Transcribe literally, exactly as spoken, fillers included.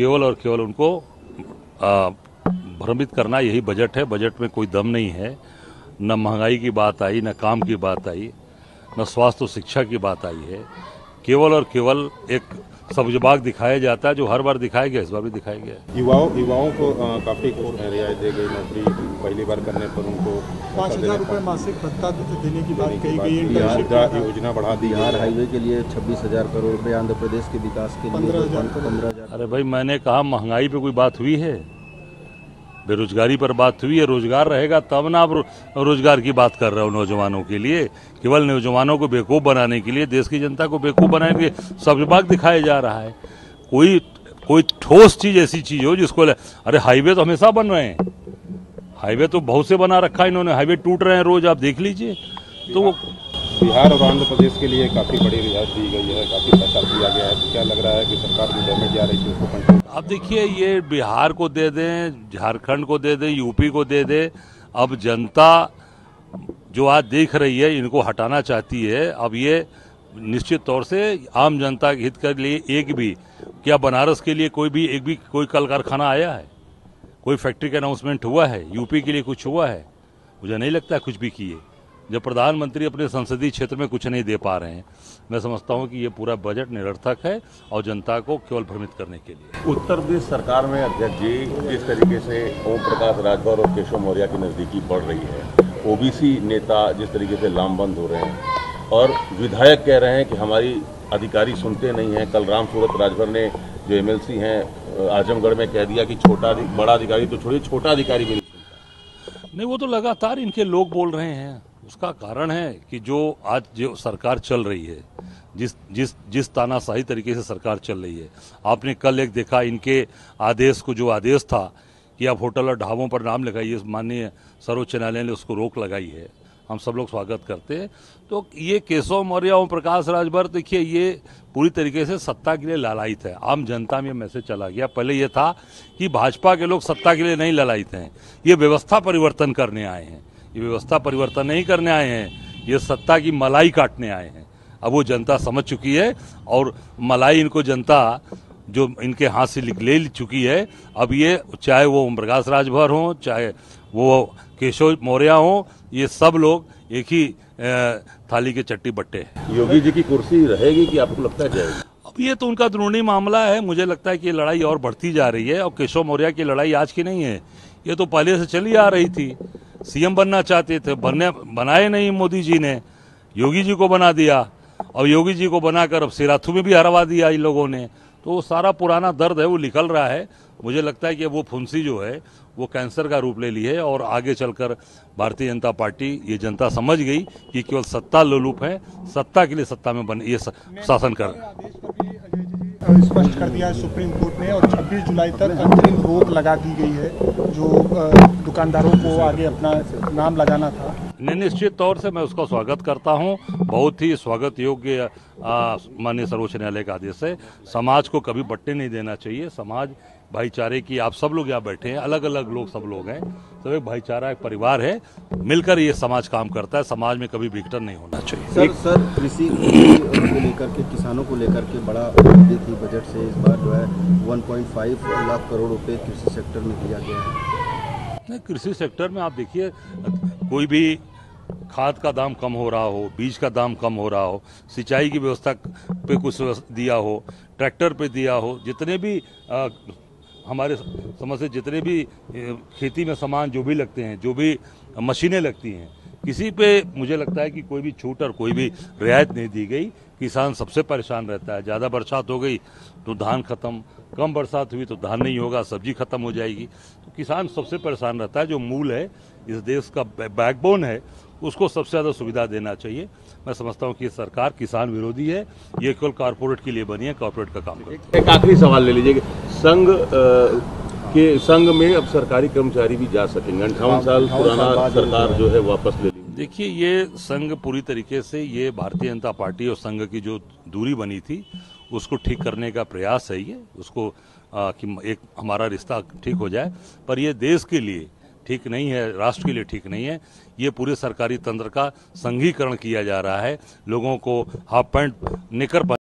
केवल और केवल उनको भ्रमित करना यही बजट है। बजट में कोई दम नहीं है, न महंगाई की बात आई, न काम की बात आई, न स्वास्थ्य शिक्षा की बात आई है। केवल और केवल एक सब्जबाग दिखाया जाता है जो हर बार दिखाया गया, इस बार भी दिखाया गया। युवाओं युवाओं को काफ़ी रियायत दी गई, नौकरी पहली बार करने पर उनको पाँच हज़ार रुपये मासिक भत्ता देने की बात कही गई, योजना बढ़ा दी। बिहार हाईवे के लिए छब्बीस हज़ार करोड़ रुपये, आंध्र प्रदेश के विकास के पंद्रह हज़ार। अरे भाई, मैंने कहा महंगाई पर कोई बात हुई है? बेरोजगारी पर बात हुई है। रोजगार रहेगा तब ना आप रोजगार की बात कर रहे हो नौजवानों के लिए। केवल नौजवानों को बेवकूफ़ बनाने के लिए, देश की जनता को बेवकूफ़ बनाने के लिए सब्जबाग दिखाया जा रहा है। कोई कोई ठोस चीज़, ऐसी चीज़ हो जिसको ले। अरे हाईवे तो हमेशा बन रहे हैं, हाईवे तो बहुत से बना रखा है इन्होंने, हाईवे टूट रहे हैं रोज, आप देख लीजिए। तो वो बिहार और आंध्र प्रदेश के लिए काफ़ी बड़ी रियायत दी गई है, काफ़ी पैसा दिया गया है। तो क्या लग रहा है कि सरकार की डैमेज जा रही है उसको कंट्रोल? अब देखिए, ये बिहार को दे दें, झारखंड को दे दें, यूपी को दे दें, अब जनता जो आज देख रही है इनको हटाना चाहती है। अब ये निश्चित तौर से आम जनता के हित के लिए एक भी, क्या बनारस के लिए कोई भी एक भी कोई कल कारखाना आया है? कोई फैक्ट्री का अनाउंसमेंट हुआ है? यूपी के लिए कुछ हुआ है? मुझे नहीं लगता कुछ भी किए। जब प्रधानमंत्री अपने संसदीय क्षेत्र में कुछ नहीं दे पा रहे हैं, मैं समझता हूं कि ये पूरा बजट निरर्थक है और जनता को केवल भ्रमित करने के लिए। उत्तर प्रदेश सरकार में अध्यक्ष जी, जिस तरीके से ओम प्रकाश राजभर और केशव मौर्य की नज़दीकी बढ़ रही है, ओबीसी नेता जिस तरीके से लामबंद हो रहे हैं और विधायक कह रहे हैं कि हमारी अधिकारी सुनते नहीं हैं। कल रामसूरत राजभर ने, जो एम एल सी हैं आजमगढ़ में, कह दिया कि छोटा बड़ा अधिकारी तो छोड़िए, छोटा अधिकारी भी नहीं। वो तो लगातार इनके लोग बोल रहे हैं। उसका कारण है कि जो आज जो सरकार चल रही है, जिस जिस जिस तानाशाही तरीके से सरकार चल रही है, आपने कल एक देखा इनके आदेश को, जो आदेश था कि आप होटल और ढाबों पर नाम लगाइए, माननीय सर्वोच्च न्यायालय ने उसको रोक लगाई है, हम सब लोग स्वागत करते हैं। तो ये केशव मौर्य और प्रकाश राजभर, देखिए ये पूरी तरीके से सत्ता के लिए लालायित है। आम जनता में मैसेज चला गया। पहले ये था कि भाजपा के लोग सत्ता के लिए नहीं लालायित हैं, ये व्यवस्था परिवर्तन करने आए हैं। ये व्यवस्था परिवर्तन नहीं करने आए हैं, ये सत्ता की मलाई काटने आए हैं। अब वो जनता समझ चुकी है और मलाई इनको जनता जो इनके हाथ से ले चुकी है। अब ये चाहे वो ओम प्रकाश राजभर हों, चाहे वो केशव मौर्य हों, ये सब लोग एक ही थाली के चट्टी बट्टे हैं। योगी जी की कुर्सी रहेगी कि आपको लगता है जाएगी? अब ये तो उनका अंदरूनी मामला है। मुझे लगता है कि लड़ाई और बढ़ती जा रही है और केशव मौर्य की लड़ाई आज की नहीं है, ये तो पहले से चली आ रही थी। सीएम बनना चाहते थे, बनने बनाए नहीं मोदी जी ने, योगी जी को बना दिया और योगी जी को बनाकर अब सिराथू में भी हरवा दिया इन लोगों ने। तो वो सारा पुराना दर्द है, वो निकल रहा है। मुझे लगता है कि वो फुंसी जो है वो कैंसर का रूप ले ली है और आगे चलकर भारतीय जनता पार्टी, ये जनता समझ गई कि केवल सत्ता लोलुप है, सत्ता के लिए सत्ता में बन ये शासन कर स्पष्ट कर दिया है सुप्रीम कोर्ट ने और छब्बीस जुलाई तक अंतरिम रोक लगा दी गई है जो दुकानदारों को आगे अपना नाम लगाना था। निश्चित तौर से मैं उसका स्वागत करता हूं, बहुत ही स्वागत योग्य माननीय सर्वोच्च न्यायालय का आदेश है। समाज को कभी बट्टे नहीं देना चाहिए। समाज भाईचारे की, आप सब लोग यहाँ बैठे हैं, अलग अलग लोग सब लोग हैं, सब एक भाईचारा, एक परिवार है, मिलकर ये समाज काम करता है। समाज में कभी विघटन नहीं होना चाहिए। सर सर कृषि को लेकर के, किसानों को लेकर के बड़ा थी बजट से, इस बार जो है एक पॉइंट पाँच लाख करोड़ रुपए कृषि सेक्टर में दिया गया है। नहीं, कृषि सेक्टर में आप देखिए, कोई भी खाद का दाम कम हो रहा हो, बीज का दाम कम हो रहा हो, सिंचाई की व्यवस्था पे कुछ दिया हो, ट्रैक्टर पे दिया हो, जितने भी आ, हमारे समझ से जितने भी खेती में सामान जो भी लगते हैं, जो भी मशीनें लगती हैं, किसी पे मुझे लगता है कि कोई भी छूट और कोई भी रियायत नहीं दी गई। किसान सबसे परेशान रहता है। ज़्यादा बरसात हो गई तो धान खत्म, कम बरसात हुई तो धान नहीं होगा, सब्जी खत्म हो जाएगी। तो किसान सबसे परेशान रहता है, जो मूल है, इस देश का बैकबोन है, उसको सबसे ज़्यादा सुविधा देना चाहिए। मैं समझता हूँ कि ये सरकार किसान विरोधी है, ये केवल कॉरपोरेट के लिए बनी है, कॉरपोरेट का काम करती है। एक आखिरी सवाल ले लीजिए, संघ के संघ में अब सरकारी कर्मचारी भी जा सकेंगे? अंठावन साल पुराना सरकार जो है वापस ले ली। देखिए, ये संघ पूरी तरीके से, ये भारतीय जनता पार्टी और संघ की जो दूरी बनी थी उसको ठीक करने का प्रयास है। ये उसको आ, कि एक हमारा रिश्ता ठीक हो जाए, पर यह देश के लिए ठीक नहीं है, राष्ट्र के लिए ठीक नहीं है। ये पूरे सरकारी तंत्र का संघीकरण किया जा रहा है, लोगों को हाफ पैंट निकर